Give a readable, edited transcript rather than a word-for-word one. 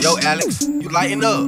Yo, Alex, you lighten up.